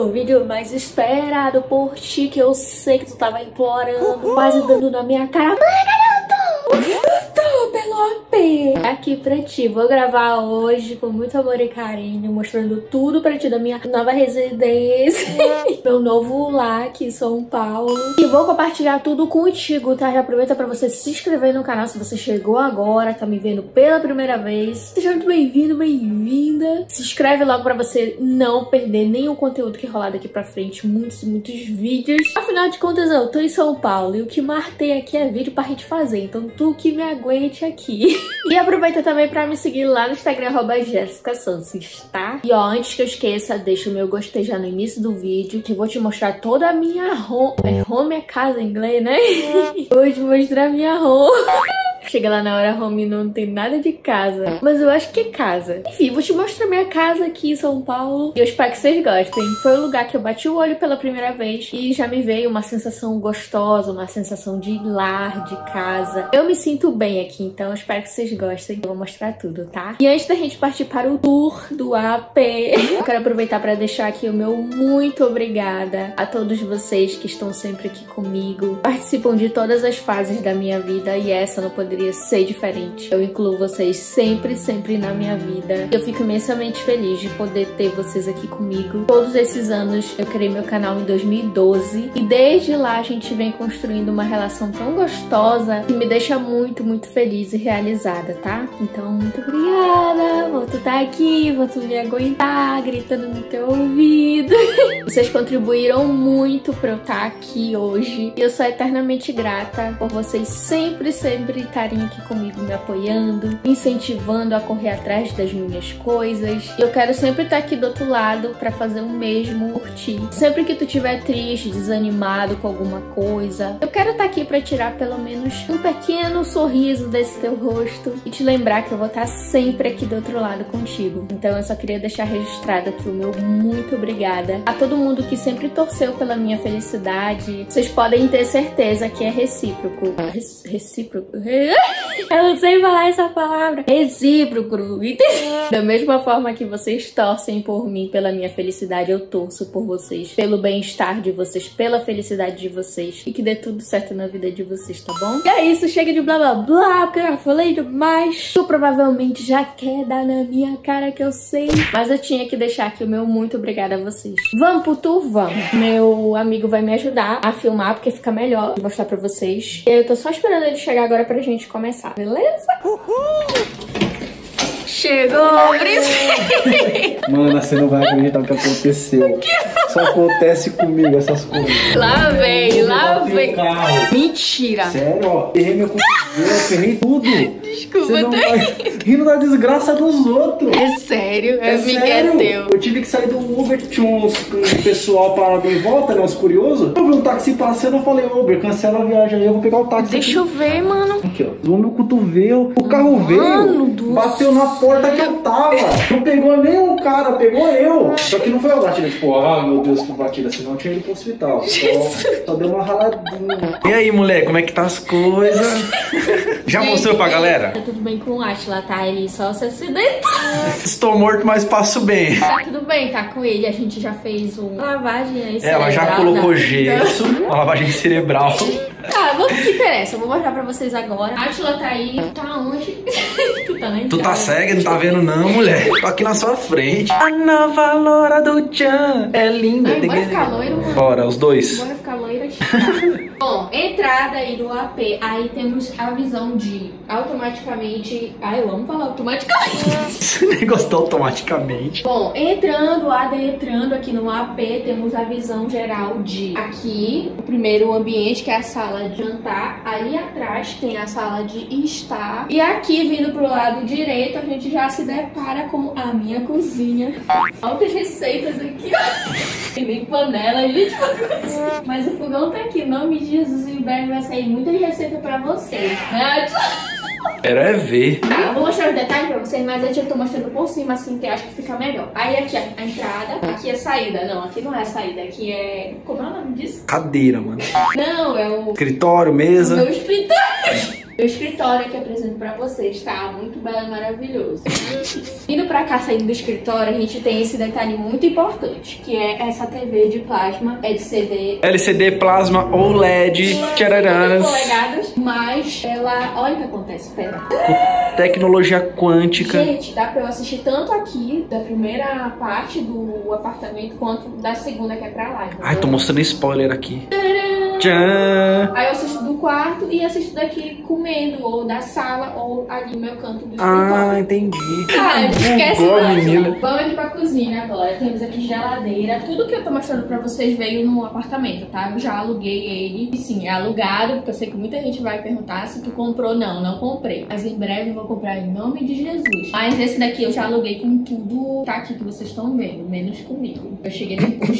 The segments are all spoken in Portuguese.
o vídeo mais esperado por ti, que eu sei que tu tava implorando, quase dando na minha cara. Aqui pra ti, vou gravar hoje com muito amor e carinho, mostrando tudo pra ti da minha nova residência, meu novo lar aqui em São Paulo, e vou compartilhar tudo contigo, tá? Já aproveita pra você se inscrever no canal se você chegou agora, tá me vendo pela primeira vez, seja muito bem-vindo, bem-vinda, se inscreve logo pra você não perder nenhum conteúdo que rolar daqui pra frente, muitos e muitos vídeos. Afinal de contas, eu tô em São Paulo e o que martei aqui é vídeo pra gente fazer, então tu que me aguente aqui. E aproveita também pra me seguir lá no Instagram, @jessicasances, tá? E ó, antes que eu esqueça, deixa o meu gostei já no início do vídeo, que eu vou te mostrar toda a minha home. Home é casa em inglês, né? Vou te mostrar a minha home. Chega lá na hora, home não tem nada de casa, mas eu acho que é casa. Enfim, vou te mostrar minha casa aqui em São Paulo e eu espero que vocês gostem. Foi um lugar que eu bati o olho pela primeira vez e já me veio uma sensação gostosa, uma sensação de lar, de casa. Eu me sinto bem aqui, então eu espero que vocês gostem. Eu vou mostrar tudo, tá? E antes da gente partir para o tour do AP, eu quero aproveitar para deixar aqui o meu muito obrigada a todos vocês que estão sempre aqui comigo, participam de todas as fases da minha vida, e essa não poderia ser diferente. Eu incluo vocês sempre, sempre na minha vida. Eu fico imensamente feliz de poder ter vocês aqui comigo. Todos esses anos eu criei meu canal em 2012 e desde lá a gente vem construindo uma relação tão gostosa que me deixa muito, muito feliz e realizada, tá? Então, muito obrigada. Vou tu tá aqui, vou tu me aguentar gritando no teu ouvido. Vocês contribuíram muito pra eu estar aqui hoje e eu sou eternamente grata por vocês sempre, sempre estar aqui comigo, me apoiando, me incentivando a correr atrás das minhas coisas. Eu quero sempre estar aqui do outro lado pra fazer o mesmo por ti. Sempre que tu estiver triste, desanimado com alguma coisa, eu quero estar aqui pra tirar pelo menos um pequeno sorriso desse teu rosto e te lembrar que eu vou estar sempre aqui do outro lado contigo. Então eu só queria deixar registrado aqui o meu muito obrigada a todo mundo que sempre torceu pela minha felicidade. Vocês podem ter certeza que é recíproco. Recíproco? Eu não sei falar essa palavra. Recíproco. Da mesma forma que vocês torcem por mim, pela minha felicidade, eu torço por vocês, pelo bem-estar de vocês, pela felicidade de vocês, e que dê tudo certo na vida de vocês, tá bom? E é isso, chega de blá blá blá, porque eu já falei demais. Tu provavelmente já quer dar na minha cara, que eu sei, mas eu tinha que deixar aqui o meu muito obrigada a vocês. Vamos pro tour? Vamos. Meu amigo vai me ajudar a filmar, porque fica melhor mostrar pra vocês. Eu tô só esperando ele chegar agora pra gente começar, beleza? Uhul! Chegou, Brisbane! Mano, você não vai acreditar o que aconteceu. Só acontece comigo essas coisas. Lá vem, lá vem. Mentira. Sério, ó. Errei meu computador, ferrei tudo. Desculpa, eu tô rindo da desgraça dos outros. É sério, é sério. É teu. Eu tive que sair do Uber, tinha uns pessoal parado em volta, né? Uns curiosos. Eu vi um táxi passando, eu falei, Uber, cancela a viagem aí, eu vou pegar o táxi. Deixa eu ver, mano. Aqui, ó. Doou meu cotovelo. O carro veio, bateu na porta que eu tava. Não pegou nem o cara, pegou eu. Só que não foi a batida, tipo, ah, meu Deus, que batida, senão eu tinha ido pro hospital. Só deu uma raladinha. E aí, moleque, como é que tá as coisas? Já mostrou pra galera? Tá tudo bem com o Atila, tá? Ele só se acidentou. Estou morto, mas passo bem. Tá tudo bem, tá com ele. A gente já fez uma lavagem aí cerebral. Ela já colocou gesso, uma lavagem cerebral. Tá, vamos pro que interessa. Eu vou mostrar pra vocês agora. Atila tá aí. Tá onde? Tu tá na entrada. Tu tá cega, não tá vendo não, mulher. Tô aqui na sua frente. A nova loura do Tchan é linda. Ai, bora ficar loiro, mano. Bora, os dois. Bora ficar loiro aqui. Bom, entrada aí do AP. Aí temos a visão de automaticamente... Ai, eu amo falar automaticamente. Esse negócio tá automaticamente. Bom, entrando, adentrando aqui no AP, temos a visão geral de... Aqui, o primeiro ambiente, que é a sala de jantar. Ali atrás tem a sala de estar. E aqui, vindo pro lado direito, a gente já se depara com a minha cozinha. Altas receitas aqui, ó. Tem nem panela, gente. Mas o fogão tá aqui, não me diz. Jesus, em breve vai sair muita receita pra vocês, né? Era ver. Tá, eu vou mostrar os detalhes pra vocês, mas antes eu tô mostrando por cima, assim, que eu acho que fica melhor. Aí aqui é a entrada, aqui é a saída. Não, aqui não é a saída, aqui é... Como é o nome disso? Cadeira, mano. Não, é o... Escritório, mesa. O meu escritório. Meu escritório que eu apresento pra vocês, tá? Muito belo e maravilhoso. Indo pra cá, saindo do escritório, a gente tem esse detalhe muito importante, que é essa TV de plasma LCD. LCD plasma OLED. Tchararanas. 5 polegadas, mas ela... Olha o que acontece, pera. Tecnologia quântica. Gente, dá pra eu assistir tanto aqui, da primeira parte do apartamento, quanto da segunda que é pra lá. Entendeu? Ai, tô mostrando spoiler aqui. Tcharam! Aí eu assisto do quarto e assisto daqui comendo, ou da sala, ou ali no meu canto do escritório. Ah, entendi. Ah, esquece mais. Vamos aqui pra cozinha agora. Temos aqui geladeira. Tudo que eu tô mostrando pra vocês veio no apartamento, tá? Eu já aluguei ele. E sim, é alugado, porque eu sei que muita gente vai perguntar se tu comprou. Não, não comprei. Mas em breve eu vou comprar em nome de Jesus. Mas esse daqui eu já aluguei com tudo. Tá aqui que vocês estão vendo, menos comigo. Eu cheguei depois.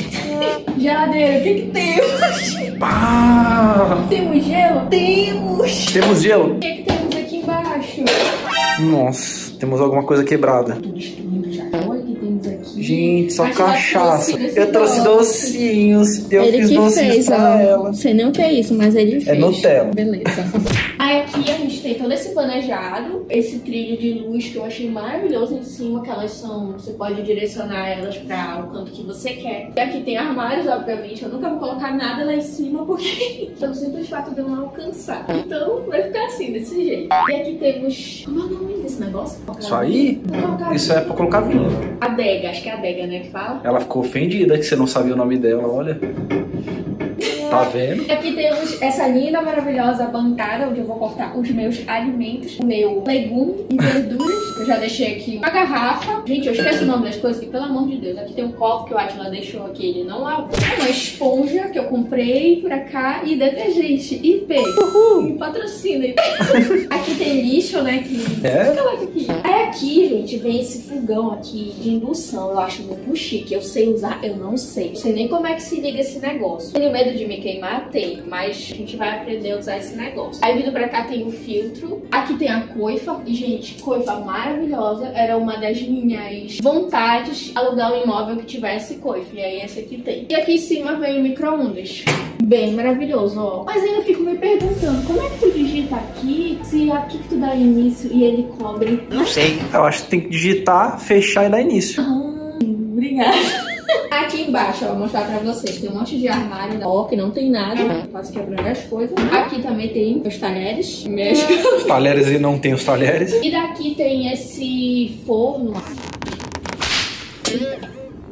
Geladeira, o que temos? Ah. Temos gelo? Temos! Temos gelo? O que é que temos aqui embaixo? Nossa, temos alguma coisa quebrada. Tô destruindo já. Olha o que temos aqui. Gente, só cachaça. Eu trouxe docinhos. Eu fiz docinhos pra ela. Não sei nem o que é isso, mas ele fez. É Nutella. Beleza. Aí aqui a gente tem todo esse planejado, esse trilho de luz que eu achei maravilhoso em cima, que elas são, você pode direcionar elas para o canto que você quer. E aqui tem armários, obviamente, eu nunca vou colocar nada lá em cima, porque pelo simples fato de eu não alcançar. Então vai ficar assim, desse jeito. E aqui temos, como é o nome desse negócio? Isso aí? Isso é pra colocar vinho. Adega, acho que é adega, né, que fala? Ela ficou ofendida que você não sabia o nome dela, olha. Tá vendo? E aqui temos essa linda, maravilhosa bancada, onde eu vou cortar os meus alimentos, o meu legume e verduras. Eu já deixei aqui uma garrafa. Gente, eu esqueço o nome das coisas, que pelo amor de Deus. Aqui tem um copo que o Atila deixou aqui, ele não lavou. Uma esponja que eu comprei pra cá. E detergente, IP. Uhul! Me patrocina, IP. Aqui tem lixo, né? Que... É? Coloca aqui. Aí aqui, gente, vem esse fogão aqui de indução. Eu acho muito chique. Eu sei usar, eu não sei. Não sei nem como é que se liga esse negócio. Tenho medo de me queimar? Tem, mas a gente vai aprender a usar esse negócio. Aí vindo pra cá tem o filtro, aqui tem a coifa. E gente, coifa maravilhosa. Era uma das minhas vontades, alugar um imóvel que tivesse coifa. E aí essa aqui tem. E aqui em cima vem o micro-ondas. Bem maravilhoso, ó. Mas aí eu fico me perguntando, como é que tu digita aqui, se aqui que tu dá início e ele cobre? Não sei, eu acho que tem que digitar, fechar e dar início. Ah, obrigada. Aqui embaixo, ó, vou mostrar pra vocês. Tem um monte de armário da OC, não tem nada. Quase quebrando as coisas. Aqui também tem os talheres. Os talheres e não tem os talheres. E daqui tem esse forno.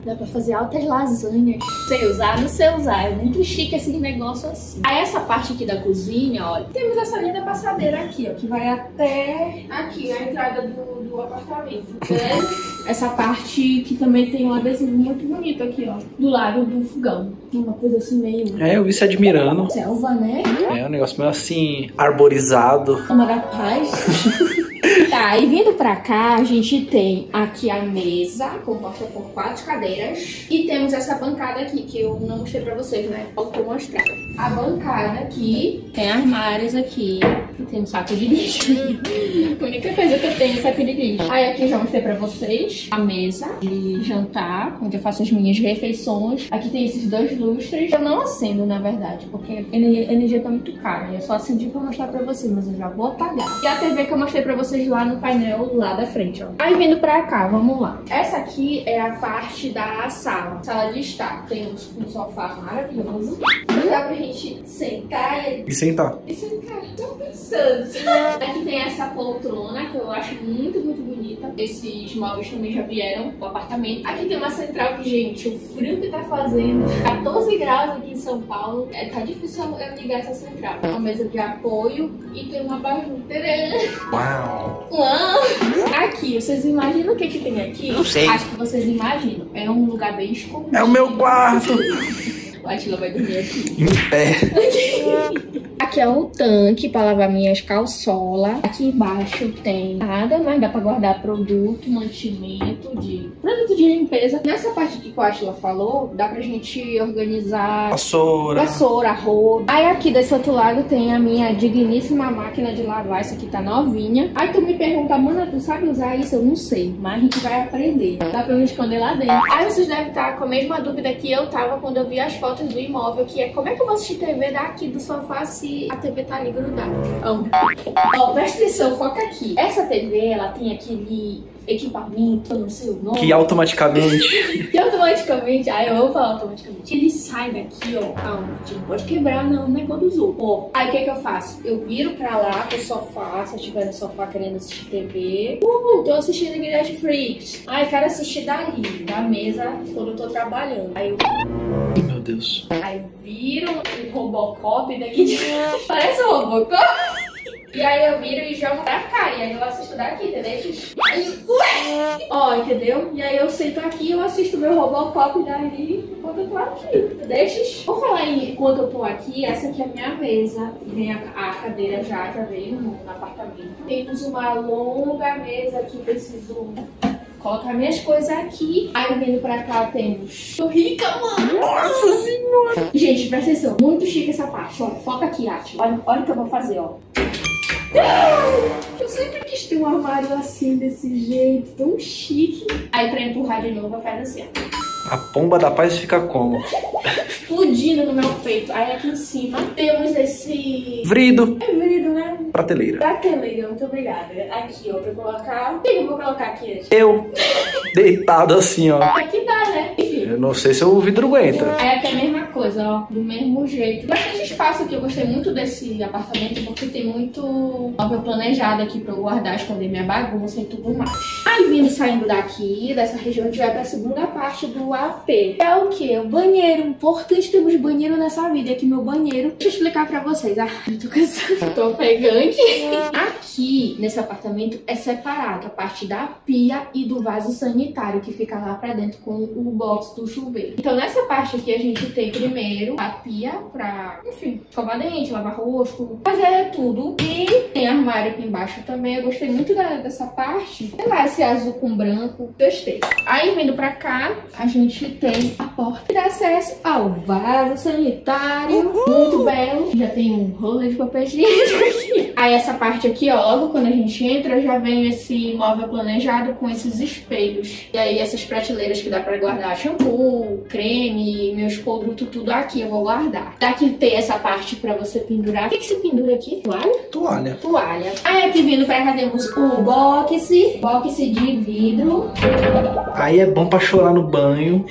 Dá pra fazer altas lasanhas. Sei usar, não sei usar. É muito chique esse negócio assim. Aí essa parte aqui da cozinha, olha. Temos essa linda passadeira aqui, ó. Que vai até aqui, a entrada do apartamento. Né? Essa parte que também tem um adesivo muito bonito aqui, ó. Do lado do fogão. Uma coisa assim meio... É, eu vi se admirando. Selva, né? É, um negócio meio assim, arborizado. Uma da paz. Tá, e vindo pra cá, a gente tem aqui a mesa, composta por 4 cadeiras. E temos essa bancada aqui, que eu não mostrei pra vocês, né? Vou mostrar. A bancada aqui, tem armários aqui, e tem um saco de lixo. A única coisa que eu tenho é saco de lixo. Aí aqui eu já mostrei pra vocês a mesa de jantar, onde eu faço as minhas refeições. Aqui tem esses 2 lustres. Eu não acendo, na verdade, porque a energia tá muito cara. Eu só acendi pra mostrar pra vocês, mas eu já vou apagar. E a TV que eu mostrei pra vocês lá no painel lá da frente, ó. Aí vindo pra cá, vamos lá. Essa aqui é a parte da sala. Sala de estar. Temos um sofá maravilhoso. Dá pra gente sentar e... sentar. Tô pensando. Aqui tem essa poltrona, que eu acho muito, muito bonita. Esses móveis também já vieram do apartamento. Aqui tem uma central que, gente, o frio que tá fazendo. 14 graus aqui em São Paulo. É, tá difícil eu ligar essa central. Uma mesa de apoio e tem uma bajuteira. Uau! Uau! Aqui, vocês imaginam o que que tem aqui? Não sei. Acho que vocês imaginam. É um lugar bem escondido. É o meu quarto! O Atila vai dormir aqui. Em pé. Aqui é o tanque pra lavar minhas calçolas. Aqui embaixo tem nada, mas dá pra guardar produto, mantimento de... Produto de limpeza. Nessa parte aqui que o Atila falou, dá pra gente organizar... Vassoura, roupa. Aí aqui desse outro lado tem a minha digníssima máquina de lavar. Isso aqui tá novinha. Aí tu me pergunta, mana, tu sabe usar isso? Eu não sei, mas a gente vai aprender. Dá pra me esconder lá dentro. Aí vocês devem estar com a mesma dúvida que eu tava quando eu vi as fotos do imóvel, que é como é que eu vou assistir TV daqui do sofá assim? se a TV tá ali grudada. Ó, presta atenção, foca aqui. Essa TV, ela tem aquele equipamento, eu não sei o nome. Que automaticamente... Ai, eu vou falar automaticamente. Ele sai daqui, ó. Calma, não pode quebrar, não. Não é igual dos outros. Ó, aí o que é que eu faço? Eu viro pra lá pro sofá, se eu estiver no sofá querendo assistir TV. Tô assistindo a Guilherme Freaks. Ai, quero assistir dali, da mesa, quando eu tô trabalhando. Aí eu... Meu Deus. Aí eu viro o Robocop daqui de... Parece um Robocop. E aí eu viro e jogo pra cá, e aí eu assisto daqui, entendeu? Ó, entendeu? E aí eu sento aqui e eu assisto meu Robocop dali enquanto eu tô aqui, entendeu? Vou falar em enquanto eu tô aqui, essa aqui é a minha mesa. Tem a cadeira já veio no apartamento. Temos uma longa mesa aqui, preciso... colocar minhas coisas aqui. Aí vindo pra cá temos... Tô rica, mano! Nossa senhora! Gente, presta atenção. Muito chique essa parte, ó. Foca aqui, Ati. Olha o que eu vou fazer, ó. Eu sempre quis ter um armário assim, desse jeito, tão chique. Aí pra empurrar de novo, faz assim, ó. A pomba da paz fica como? Explodindo no meu peito. Aí aqui em cima temos esse... Vrido. É vrido, né? Prateleira. Prateleira, muito obrigada. Aqui, ó, pra colocar... Quem eu vou colocar aqui, gente? Eu. Deitado assim, ó. Aqui dá, né? Enfim. Eu não sei se o vidro aguenta. Aí aqui é a mesma coisa, ó. Do mesmo jeito. Bastante espaço aqui. Eu gostei muito desse apartamento porque tem muito móvel planejado aqui pra eu guardar, esconder minha bagunça e tudo mais. Aí vindo, saindo daqui, dessa região, a gente vai pra segunda parte do AP. É o quê? O banheiro. Importante termos banheiro nessa vida. Aqui meu banheiro. Deixa eu explicar pra vocês. Ah, eu tô cansada. Tô ofegante. Aqui, nesse apartamento, é separado a parte da pia e do vaso sanitário que fica lá pra dentro com o box do chuveiro. Então nessa parte aqui a gente tem primeiro a pia pra, enfim, escovar dente, lavar rosto, fazer tudo. E tem armário aqui embaixo também. Eu gostei muito dessa parte. Sei lá, esse azul com branco. Gostei. Aí vindo pra cá, a gente tem a porta que dá acesso ao vaso sanitário. Uhul. Muito belo. Já tem um rolo de papel higiênico aqui. Aí essa parte aqui, ó, logo quando a gente entra, já vem esse móvel planejado com esses espelhos. E aí essas prateleiras que dá pra guardar shampoo, creme, meus produtos, tudo aqui eu vou guardar. Daqui tem essa parte pra você pendurar. O que se pendura aqui? Toalha? Toalha. Toalha. Aí aqui vindo pra cá temos o boxe. Boxe de vidro. Aí é bom pra chorar no banho.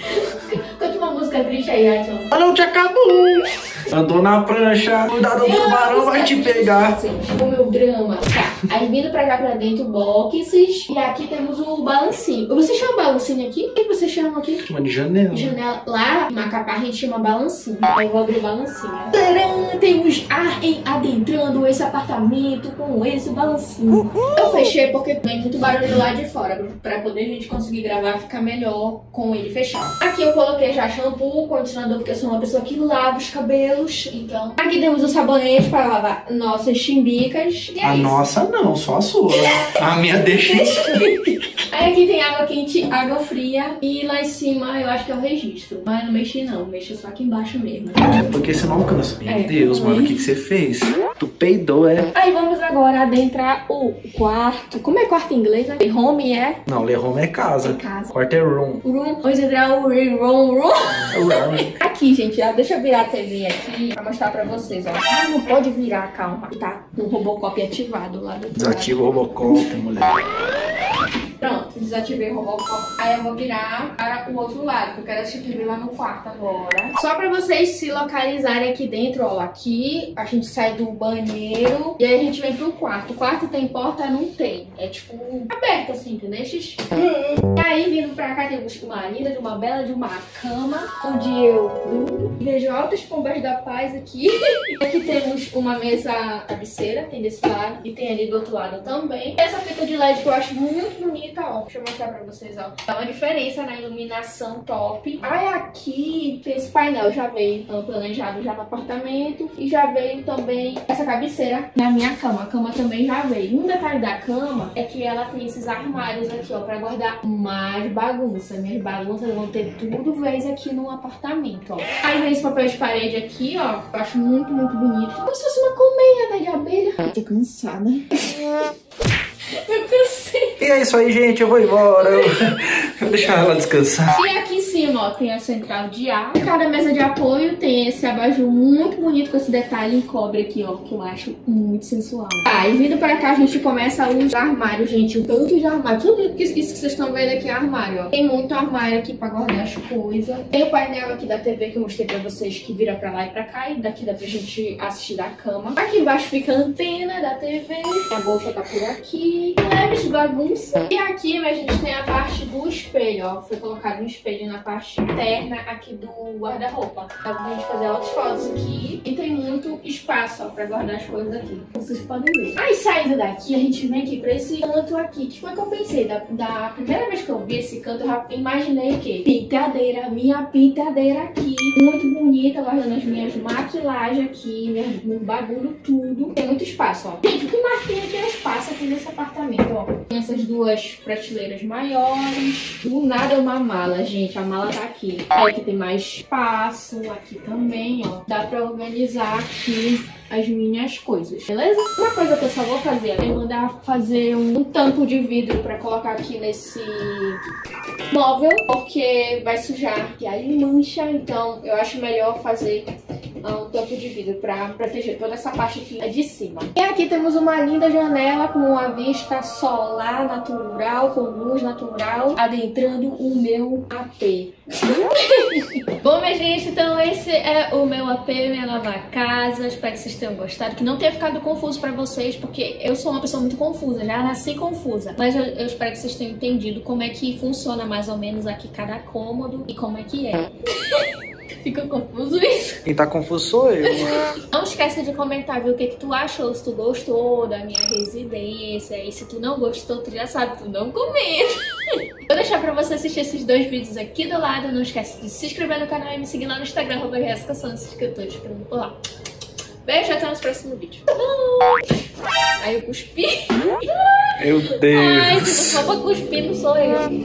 Ah, não, te acabou. Andou na prancha. Cuidado, o tubarão vai te pegar. O meu drama. Tá, aí vindo pra cá pra dentro, boxes. E aqui temos o balancinho. Você chama balancinho aqui? O que você chama aqui? Chama de janela. Janela. Lá, Macapá, a gente chama balancinho. Eu vou abrir o balancinho. Tcharam! Temos ar adentrando esse apartamento com esse balancinho. Eu fechei porque tem muito barulho lá de fora. Pra poder a gente conseguir gravar, ficar melhor com ele fechado. Aqui eu coloquei já shampoo, condicionador, porque eu sou uma pessoa que lava os cabelos. Então, aqui temos o sabonete para lavar nossas chimbicas. E é a isso. Nossa não, só a sua. A minha deixa. Aí aqui tem água quente, água fria. E lá em cima eu acho que é o registro. Mas não mexi não, mexi só aqui embaixo mesmo. Porque você não alcança. Meu Deus, mano, o que você fez? Tu peidou, é? Aí vamos agora adentrar o quarto. Como é quarto em inglês, né? Le home é? Não, le home é casa. É casa. Quarto é room. Room. Vamos entrar o room. Aqui, gente, ó, deixa eu virar a TV aqui pra mostrar pra vocês, ó. Ah, não pode virar, calma. Tá com o Robocop ativado lá do... Desativa o Robocop, mulher. Pronto, desativei o Robocop. Aí eu vou virar para o outro lado, que eu quero assistir TV lá no quarto agora. Só pra vocês se localizarem aqui dentro, ó. Aqui a gente sai do banheiro e aí a gente vem pro quarto. O quarto tem porta? Não tem. É tipo aberto assim, entendeu? E aí vindo pra cá temos uma linda, de uma bela, de uma cama, onde eu durmo. Vejo altas pombas da paz aqui. Aqui temos uma mesa cabeceira, tem desse lado e tem ali do outro lado também. Essa fita de LED que eu acho muito bonita. Ó, deixa eu mostrar pra vocês, ó. Dá uma diferença na iluminação top. Aí aqui tem esse painel, já veio planejado já no apartamento. E já veio também essa cabeceira na minha cama. A cama também já veio. Um detalhe da cama é que ela tem esses armários aqui, ó, pra guardar mais bagunça. Minhas bagunças vão ter tudo vez aqui no apartamento, ó. Aí vem esse papel de parede aqui, ó. Eu acho muito, muito bonito. Como se fosse uma colmeia, né, de abelha. Eu tô cansada. Eu cansei. E é isso aí, gente. Eu vou embora. Eu vou deixar ela descansar. E aqui sim. cima, ó, tem a central de ar. Cada mesa de apoio tem esse abajur muito bonito com esse detalhe em cobre aqui, ó, que eu acho muito sensual. Tá, e vindo pra cá a gente começa os armários, gente. O tanto de armário, tudo isso que vocês estão vendo aqui é armário, ó. Tem muito armário aqui pra guardar as coisas. Tem o painel aqui da TV que eu mostrei pra vocês, que vira pra lá e pra cá. E daqui dá pra gente assistir da cama. Aqui embaixo fica a antena da TV. A bolsa tá por aqui. Leves bagunça. E aqui, a gente tem a parte do espelho, ó. Foi colocado um espelho na parte interna aqui do guarda-roupa. Dá pra gente fazer outras fotos aqui. E tem muito espaço, ó, pra guardar as coisas aqui. Vocês podem ver. Aí, saindo daqui, a gente vem aqui pra esse canto aqui. Que foi que eu pensei? Da primeira vez que eu vi esse canto, eu já imaginei o quê? Pintadeira. Minha pintadeira aqui. Muito bonita, guardando as minhas maquilagens aqui. Meu bagulho tudo. Tem muito espaço, ó. Gente, o que mais tem aqui é espaço aqui nesse apartamento, ó. Tem essas duas prateleiras maiores. Do nada é uma mala, gente. A mala tá aqui. Aí aqui tem mais espaço. Aqui também, ó. Dá pra organizar aqui as minhas coisas, beleza? Uma coisa que eu só vou fazer é mandar fazer um tampo de vidro pra colocar aqui nesse móvel, porque vai sujar e aí mancha, então eu acho melhor fazer um tampo de vidro pra proteger toda essa parte aqui de cima. E aqui temos uma linda janela com uma vista solar natural, com luz natural, adentrando o meu AP. Bom, minha gente, então esse é o meu AP, minha nova casa. Espero que vocês tenham gostado, que não tenha ficado confuso pra vocês, porque eu sou uma pessoa muito confusa, já nasci confusa. Mas eu espero que vocês tenham entendido como é que funciona mais ou menos aqui cada cômodo e como é que é. Ficou confuso isso? Quem tá confuso sou eu. Não esquece de comentar, viu, o que tu achou, se tu gostou da minha residência. E se tu não gostou, tu já sabe, tu não comenta. Vou deixar pra você assistir esses dois vídeos aqui do lado. Não esquece de se inscrever no canal e me seguir lá no Instagram, @jessicasantos, que eu tô te esperando por lá. Beijo, até o nosso próximo vídeo. Aí eu cuspi. Meu Deus. Ai, se você for cuspir, não sou eu.